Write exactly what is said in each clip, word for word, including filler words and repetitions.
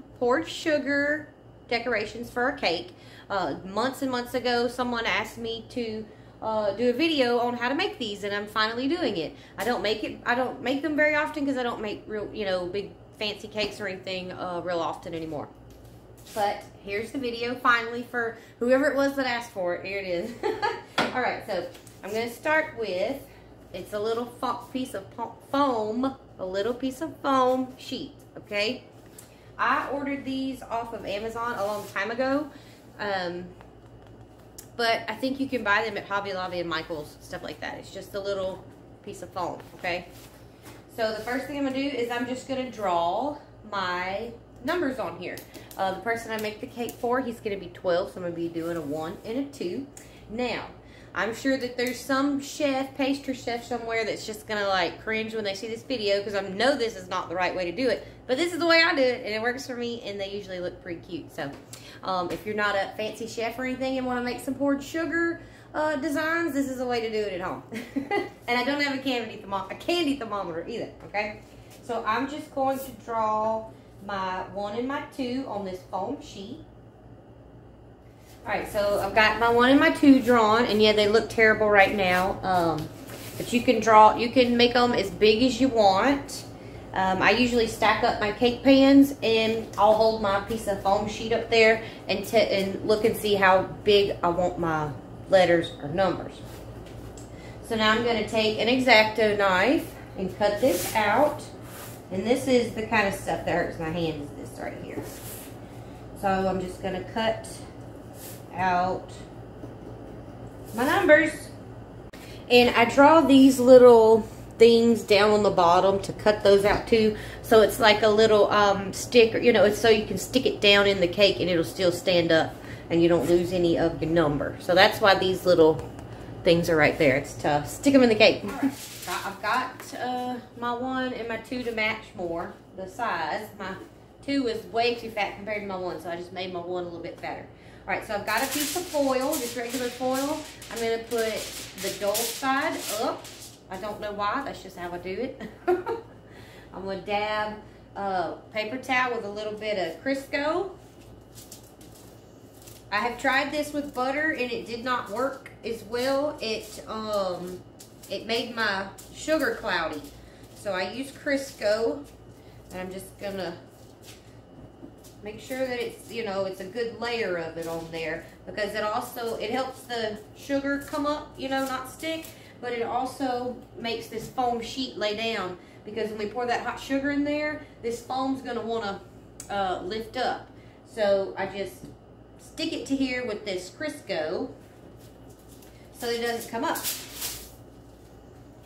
some poured sugar decorations for a cake. Uh, months and months ago, someone asked me to uh, do a video on how to make these, and I'm finally doing it. I don't make it. I don't make them very often because I don't make real, you know, big fancy cakes or anything uh, real often anymore. But here's the video finally for whoever it was that asked for it. Here it is. All right, so I'm going to start with, it's a little piece of foam, a little piece of foam sheet, okay? I ordered these off of Amazon a long time ago, um, but I think you can buy them at Hobby Lobby and Michael's, stuff like that. It's just a little piece of foam, okay? So the first thing I'm going to do is I'm just going to draw my numbers on here. Uh, the person I make the cake for, he's going to be twelve, so I'm going to be doing a one and a two. Now, I'm sure that there's some chef, pastry chef somewhere that's just going to like cringe when they see this video because I know this is not the right way to do it. But this is the way I do it and it works for me and they usually look pretty cute. So um, if you're not a fancy chef or anything and want to make some poured sugar uh, designs, this is a way to do it at home. And I don't have a candy, thermo a candy thermometer either, okay? So I'm just going to draw my one and my two on this foam sheet. Alright, so I've got my one and my two drawn, and yeah, they look terrible right now, um, but you can draw, you can make them as big as you want. Um, I usually stack up my cake pans, and I'll hold my piece of foam sheet up there and, and look and see how big I want my letters or numbers. So now I'm going to take an X-Acto knife and cut this out, and this is the kind of stuff that hurts my hand, is this right here. So I'm just going to cut out my numbers, and I draw these little things down on the bottom to cut those out too, so it's like a little um sticker, you know, it's so you can stick it down in the cake and it'll still stand up and you don't lose any of your number. So that's why these little things are right there. It's to stick them in the cake. I've got uh my one and my two to match more the size. My two is way too fat compared to my one, so I just made my one a little bit fatter. All right, so I've got a piece of foil, just regular foil. I'm going to put the dull side up. I don't know why. That's just how I do it. I'm going to dab a paper towel with a little bit of Crisco. I have tried this with butter, and it did not work as well. It, um, it made my sugar cloudy. So I use Crisco, and I'm just going to make sure that it's, you know, it's a good layer of it on there, because it also, it helps the sugar come up, you know, not stick, but it also makes this foam sheet lay down, because when we pour that hot sugar in there, this foam's going to want to uh, lift up. So I just stick it to here with this Crisco so it doesn't come up.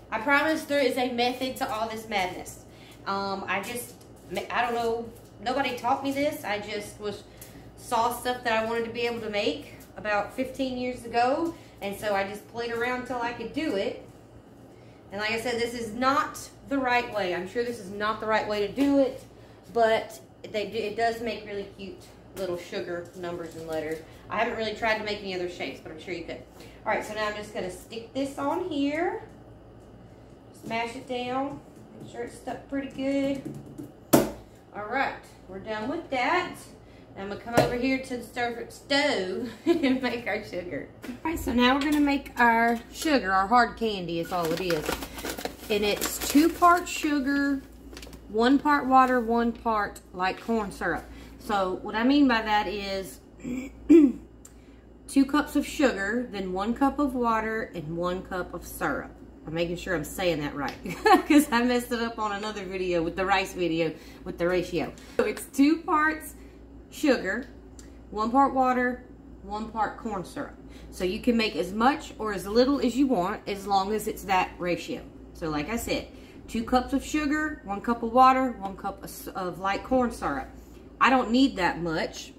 I promise there is a method to all this madness. Um, I just, I don't know. Nobody taught me this. I just was saw stuff that I wanted to be able to make about fifteen years ago, and so I just played around till I could do it. And like I said, this is not the right way. I'm sure this is not the right way to do it, but they do, it does make really cute little sugar numbers and letters. I haven't really tried to make any other shapes, but I'm sure you could. All right, so now I'm just going to stick this on here. Smash it down. Make sure it's stuck pretty good. All right, we're done with that. I'm gonna come over here to the stove stove and make our sugar. All right, so now we're gonna make our sugar, our hard candy is all it is. And it's two part sugar, one part water, one part like corn syrup. So what I mean by that is two cups of sugar, then one cup of water, and one cup of syrup. I'm making sure I'm saying that right because I messed it up on another video with the rice video with the ratio. So it's two parts sugar, one part water, one part corn syrup. So you can make as much or as little as you want as long as it's that ratio. So like I said, two cups of sugar, one cup of water, one cup of light corn syrup. I don't need that much.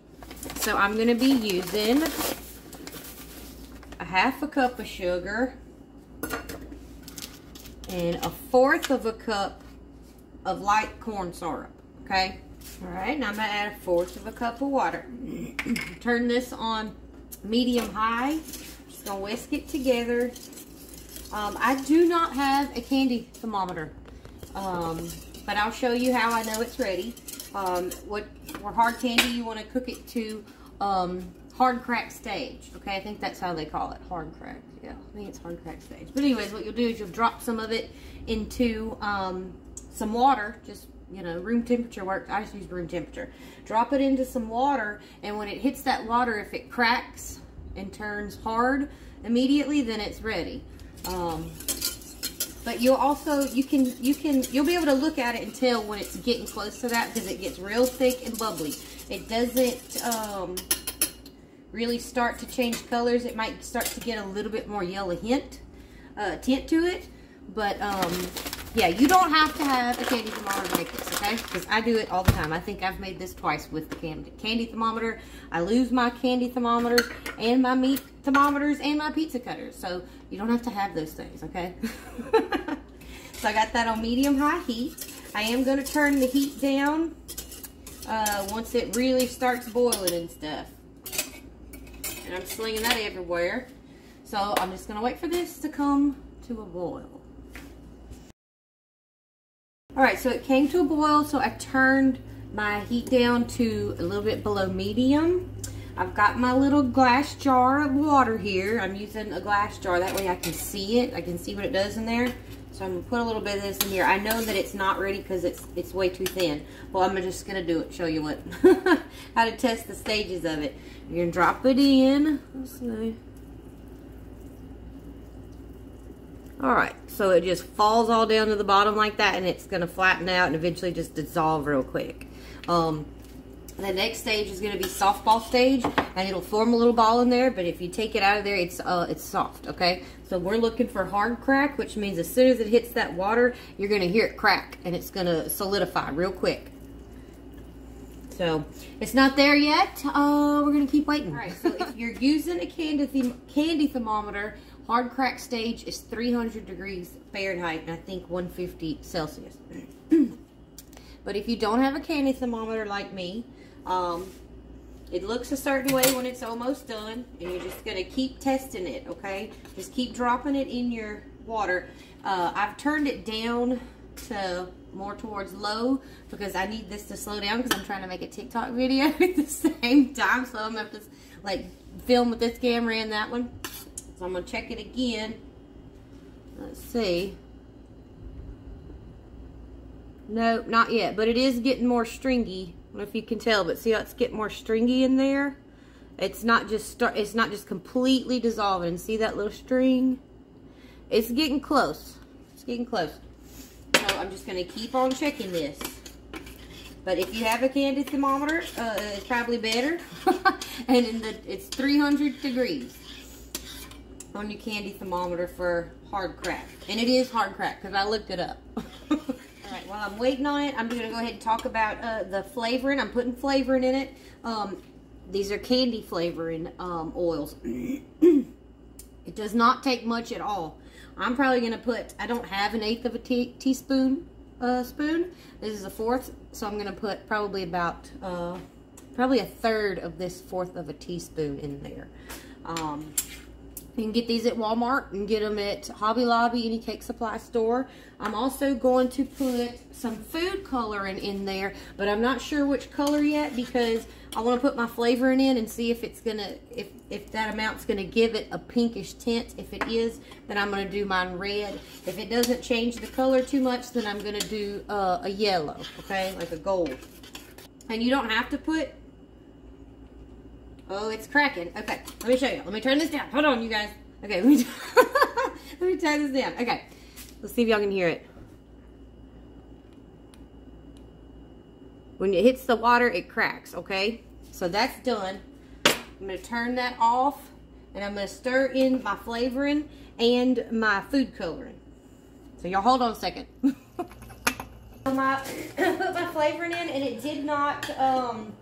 So I'm going to be using a half a cup of sugar and a fourth of a cup of light corn syrup, okay? All right, now I'm gonna add a fourth of a cup of water. Turn this on medium high. Just gonna whisk it together. Um, I do not have a candy thermometer, um, but I'll show you how I know it's ready. Um, what or hard candy, you want to cook it to um, hard crack stage. Okay, I think that's how they call it, hard crack. Yeah, I think it's hard crack stage. But anyways, what you'll do is you'll drop some of it into um, some water, just, you know, room temperature works. I just use room temperature. Drop it into some water, and when it hits that water, if it cracks and turns hard immediately, then it's ready. Um, but you'll also, you can, you can, you'll be able to look at it and tell when it's getting close to that, because it gets real thick and bubbly. It doesn't um, really start to change colors. It might start to get a little bit more yellow hint, uh, tint to it, but um, yeah, you don't have to have a candy thermometer to make this, okay? Because I do it all the time. I think I've made this twice with the candy thermometer. I lose my candy thermometers and my meat thermometers and my pizza cutters. So you don't have to have those things, okay? So I got that on medium-high heat. I am going to turn the heat down uh, once it really starts boiling and stuff. And I'm slinging that everywhere. So I'm just going to wait for this to come to a boil. Alright, so it came to a boil, so I turned my heat down to a little bit below medium. I've got my little glass jar of water here. I'm using a glass jar, that way I can see it. I can see what it does in there. So I'm going to put a little bit of this in here. I know that it's not ready because it's it's way too thin. Well, I'm just going to do it, show you what how to test the stages of it. You're going to drop it in. Let's see. Alright, so it just falls all down to the bottom like that, and it's going to flatten out and eventually just dissolve real quick. Um, the next stage is going to be softball stage, and it'll form a little ball in there, but if you take it out of there, it's uh, it's soft, okay? So we're looking for hard crack, which means as soon as it hits that water, you're going to hear it crack, and it's going to solidify real quick. So, it's not there yet. Uh, we're going to keep waiting. All right, so if you're using a candy, them candy thermometer, hard crack stage is three hundred degrees Fahrenheit, and I think one fifty Celsius. But if you don't have a candy thermometer like me, um, it looks a certain way when it's almost done, and you're just going to keep testing it, okay? Just keep dropping it in your water. Uh, I've turned it down to more towards low because I need this to slow down because I'm trying to make a TikTok video at the same time, so I'm going to have to like film with this camera and that one. So I'm going to check it again. Let's see. Nope, not yet, but it is getting more stringy. I don't know if you can tell, but see how it's getting more stringy in there? It's not just start, it's not just completely dissolving. See that little string? It's getting close. It's getting close. So I'm just going to keep on checking this. But if you have a candy thermometer, uh, it's probably better. And in the, it's three hundred degrees on your candy thermometer for hard crack. And it is hard crack because I looked it up. Alright, while I'm waiting on it, I'm going to go ahead and talk about uh, the flavoring. I'm putting flavoring in it. Um, these are candy flavoring um, oils. It does not take much at all. I'm probably going to put, I don't have an eighth of a tea, teaspoon uh, spoon. This is a fourth, so I'm going to put probably about, uh, probably a third of this fourth of a teaspoon in there. Um, you can get these at Walmart. You can get them at Hobby Lobby, any cake supply store. I'm also going to put some food coloring in there, but I'm not sure which color yet because I want to put my flavoring in and see if it's going to, if, if that amount's going to give it a pinkish tint. If it is, then I'm going to do mine red. If it doesn't change the color too much, then I'm going to do uh, a yellow, okay? Like a gold. And you don't have to put, oh, it's cracking. Okay, let me show you. Let me turn this down. Hold on, you guys. Okay, let me, let me turn this down. Okay, let's see if y'all can hear it. When it hits the water, it cracks, okay? So that's done. I'm going to turn that off, and I'm going to stir in my flavoring and my food coloring. So y'all hold on a second. So my, I put my flavoring in, and it did not um,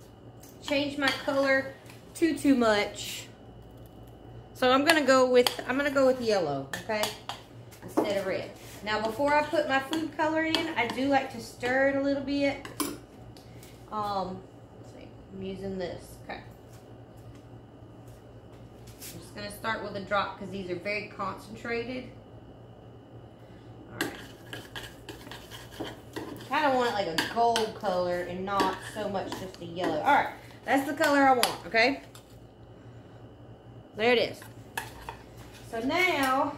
change my color too, too much. So I'm going to go with, I'm going to go with yellow, okay? Instead of red. Now, before I put my food coloring in, I do like to stir it a little bit. Um, let's see, I'm using this, okay. I'm just going to start with a drop because these are very concentrated. Alright. kind of want it like a gold color and not so much just a yellow. All right, that's the color I want, okay? There it is. So now,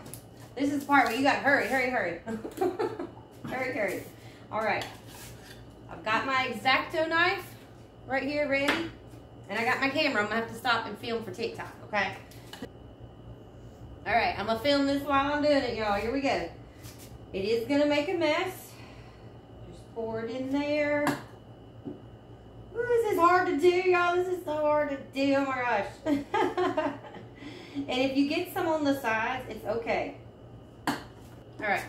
this is the part where you gotta hurry, hurry, hurry. Hurry, hurry. All right, I've got my X-Acto knife right here ready, and I got my camera. I'm gonna have to stop and film for TikTok, okay? All right, I'm gonna film this while I'm doing it, y'all. Here we go. It is gonna make a mess. Just pour it in there. Ooh, this is hard to do, y'all. This is so hard to do, oh my gosh. And if you get some on the sides, it's okay. All right,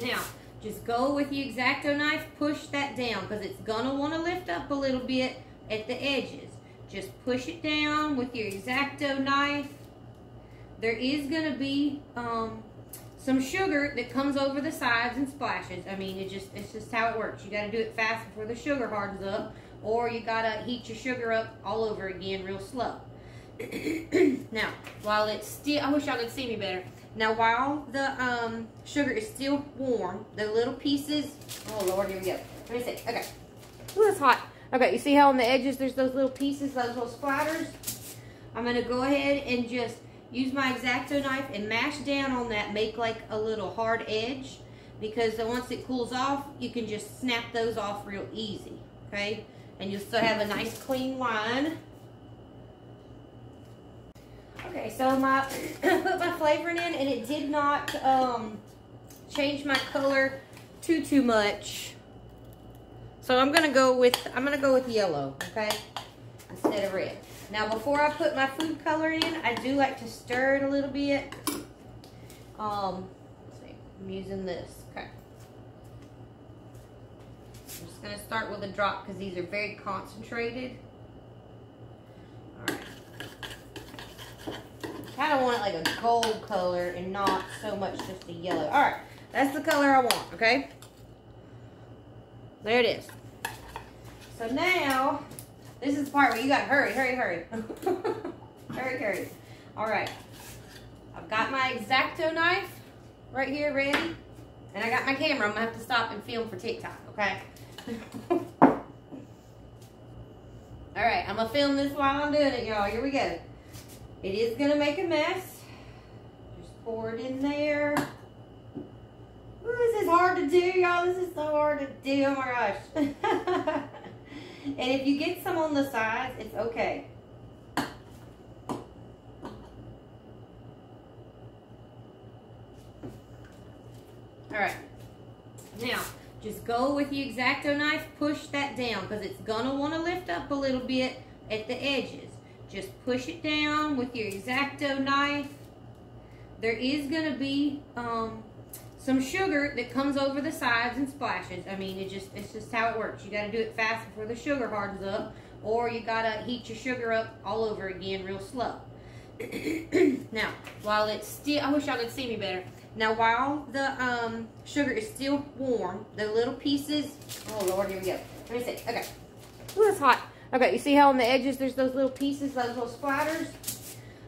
now, just go with your X-Acto knife, push that down, because it's gonna wanna lift up a little bit at the edges. Just push it down with your X-Acto knife. There is going to be um, some sugar that comes over the sides and splashes. I mean, it just it's just how it works. You got to do it fast before the sugar hardens up, or you got to heat your sugar up all over again real slow. Now, while it's still, I wish y'all could see me better. Now, while the um, sugar is still warm, the little pieces, oh Lord, here we go. Let me see, okay. Ooh, it's hot. Okay, you see how on the edges there's those little pieces, those little splatters? I'm going to go ahead and just use my X-Acto knife and mash down on that, make like a little hard edge, because once it cools off, you can just snap those off real easy, okay? And you'll still have a nice clean line. Okay, so my I put my flavoring in, and it did not um, change my color too too much. So I'm gonna go with I'm gonna go with yellow, okay, instead of red. Now, before I put my food color in, I do like to stir it a little bit. Um, let's see, I'm using this. Okay. I'm just going to start with a drop because these are very concentrated. All right. I kind of want it like a gold color and not so much just a yellow. All right, that's the color I want, okay? There it is. So now, this is the part where you gotta hurry, hurry, hurry. Hurry, hurry. All right, I've got my X-Acto knife right here ready, and I got my camera. I'm gonna have to stop and film for TikTok, okay? All right, I'm gonna film this while I'm doing it, y'all. Here we go. It is gonna make a mess. Just pour it in there. Ooh, this is hard to do, y'all. This is so hard to do, oh my gosh. And if you get some on the sides, it's okay. All right. Now, just go with your X-Acto knife, push that down, because it's going to want to lift up a little bit at the edges. Just push it down with your X-Acto knife. There is going to be um, some sugar that comes over the sides and splashes. I mean, it just it's just how it works. You gotta do it fast before the sugar hardens up, or you gotta heat your sugar up all over again real slow. Now, while it's still, I wish y'all could see me better. Now, while the um, sugar is still warm, the little pieces, oh Lord, here we go. Let me see, okay. Ooh, it's hot. Okay, you see how on the edges there's those little pieces, those little splatters?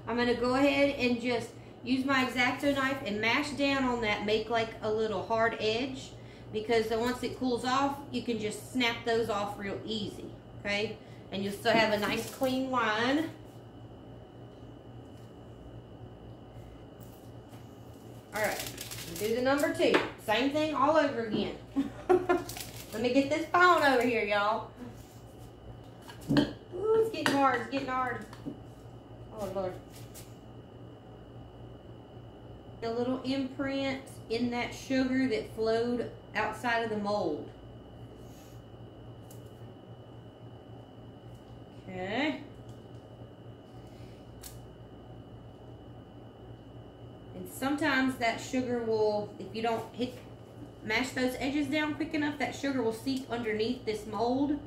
I'm gonna go ahead and just use my X-Acto knife and mash down on that, make like a little hard edge, because once it cools off, you can just snap those off real easy, okay? And you'll still have a nice clean line. All right, do the number two. Same thing all over again. Let me get this phone over here, y'all. Ooh, it's getting hard, it's getting hard. Oh, Lord. The little imprints in that sugar that flowed outside of the mold. Okay. And sometimes that sugar will, if you don't hit, mash those edges down quick enough, that sugar will seep underneath this mold,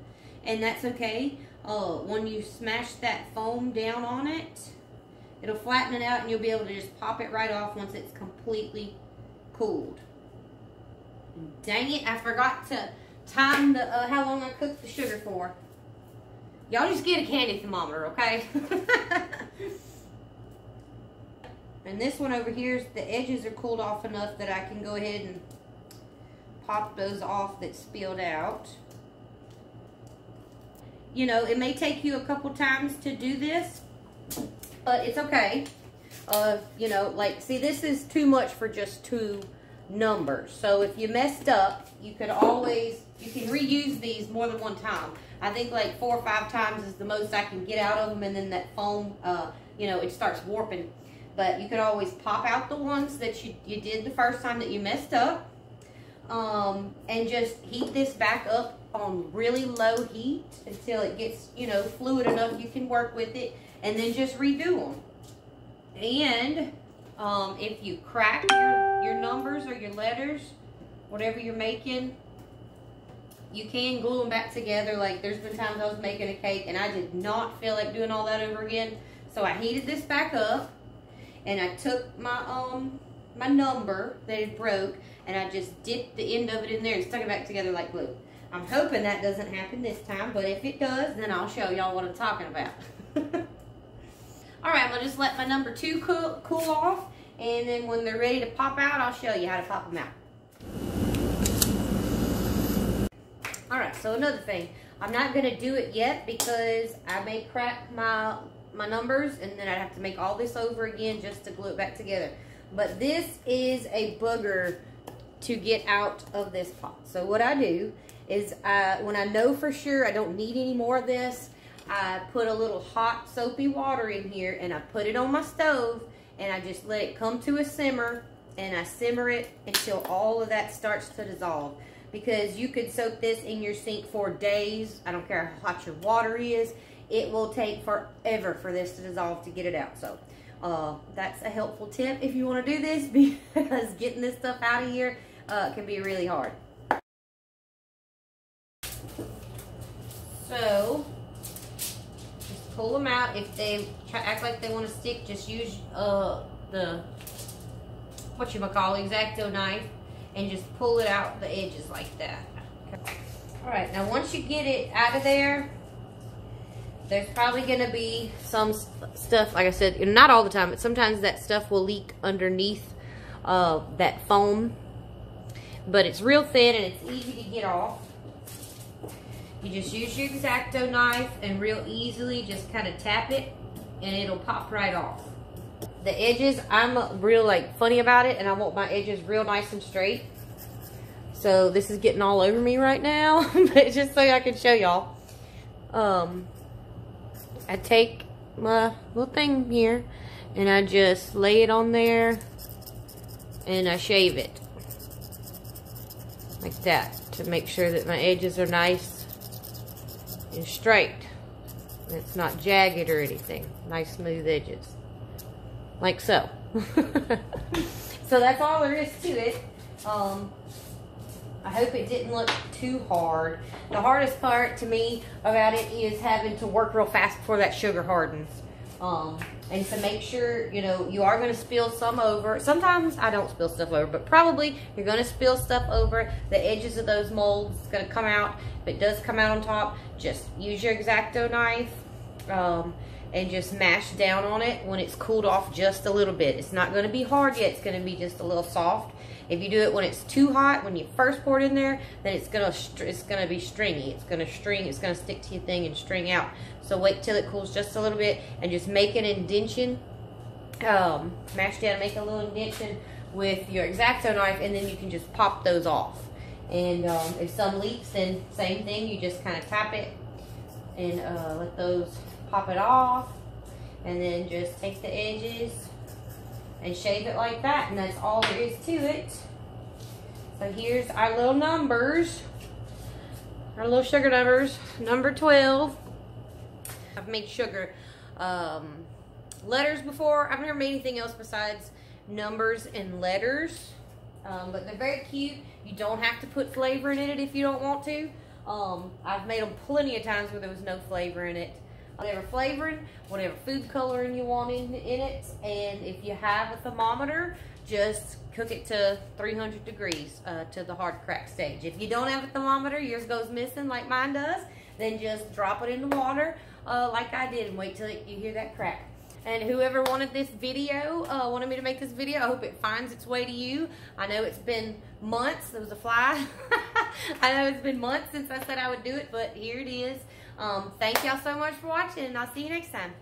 and that's okay. Uh, when you smash that foam down on it, it'll flatten it out, and you'll be able to just pop it right off once it's completely cooled. Dang it, I forgot to time the uh, how long I cooked the sugar for. Y'all just get a candy thermometer, okay? And this one over here, the edges are cooled off enough that I can go ahead and pop those off that spilled out. You know, it may take you a couple times to do this, but it's okay. Uh, you know, like, see, this is too much for just two numbers. So if you messed up, you could always, you can reuse these more than one time. I think like four or five times is the most I can get out of them, and then that foam, uh, you know, it starts warping. But you could always pop out the ones that you, you did the first time that you messed up. Um, and just heat this back up on really low heat until it gets, you know, fluid enough you can work with it, and then just redo them. And um, if you crack your, your numbers or your letters, whatever you're making, you can glue them back together. Like, there's been times I was making a cake and I did not feel like doing all that over again. So I heated this back up, and I took my um my number that it broke, and I just dipped the end of it in there and stuck it back together like glue. I'm hoping that doesn't happen this time, but if it does, then I'll show y'all what I'm talking about. All right, I'm gonna just let my number two cool, cool off, and then when they're ready to pop out, I'll show you how to pop them out. All right, so another thing, I'm not gonna do it yet because I may crack my my numbers, and then I'd have to make all this over again just to glue it back together. But this is a booger to get out of this pot. So what I do is, I, when I know for sure I don't need any more of this, I put a little hot soapy water in here, and I put it on my stove, and I just let it come to a simmer, and I simmer it until all of that starts to dissolve. Because you could soak this in your sink for days. I don't care how hot your water is. It will take forever for this to dissolve to get it out. So uh, that's a helpful tip if you want to do this, because getting this stuff out of here uh, can be really hard. So just pull them out. If they try, act like they want to stick, just use uh, the whatchamacallit X-Acto knife and just pull it out the edges like that. Okay. All right, now once you get it out of there, there's probably going to be some stuff, like I said, not all the time, but sometimes that stuff will leak underneath uh, that foam. But it's real thin and it's easy to get off. You just use your X-Acto knife and real easily just kind of tap it, and it'll pop right off. The edges, I'm real like funny about it, and I want my edges real nice and straight. So this is getting all over me right now, but just so I can show y'all. Um... I take my little thing here, and I just lay it on there, and I shave it like that to make sure that my edges are nice and straight. And it's not jagged or anything. Nice smooth edges, like so. So that's all there is to it. Um, I hope it didn't look too hard. The hardest part to me about it is having to work real fast before that sugar hardens. Um, and to make sure, you know, you are going to spill some over. Sometimes I don't spill stuff over, but probably you're going to spill stuff over. The edges of those molds is going to come out. If it does come out on top, just use your X-Acto knife um, and just mash down on it when it's cooled off just a little bit. It's not going to be hard yet. It's going to be just a little soft. If you do it when it's too hot, when you first pour it in there, then it's gonna it's gonna be stringy. It's gonna string. It's gonna stick to your thing and string out. So wait till it cools just a little bit and just make an indention. Um, mash down, and make a little indention with your X-Acto knife, and then you can just pop those off. And um, if some leaks, then same thing. You just kind of tap it and uh, let those pop it off, and then just take the edges and shave it like that, and that's all there is to it. So here's our little numbers, our little sugar numbers. Number twelve. I've made sugar um, letters before. I've never made anything else besides numbers and letters, um, but they're very cute. You don't have to put flavor in it if you don't want to. Um, I've made them plenty of times where there was no flavor in it. Whatever flavoring, whatever food coloring you want in, in it. And if you have a thermometer, just cook it to three hundred degrees uh, to the hard crack stage. If you don't have a thermometer, yours goes missing like mine does, then just drop it in the water uh, like I did and wait till it, you hear that crack. And whoever wanted this video, uh, wanted me to make this video, I hope it finds its way to you. I know it's been months. There was a fly. I know it's been months since I said I would do it, but here it is. Um, thank y'all so much for watching, and I'll see you next time.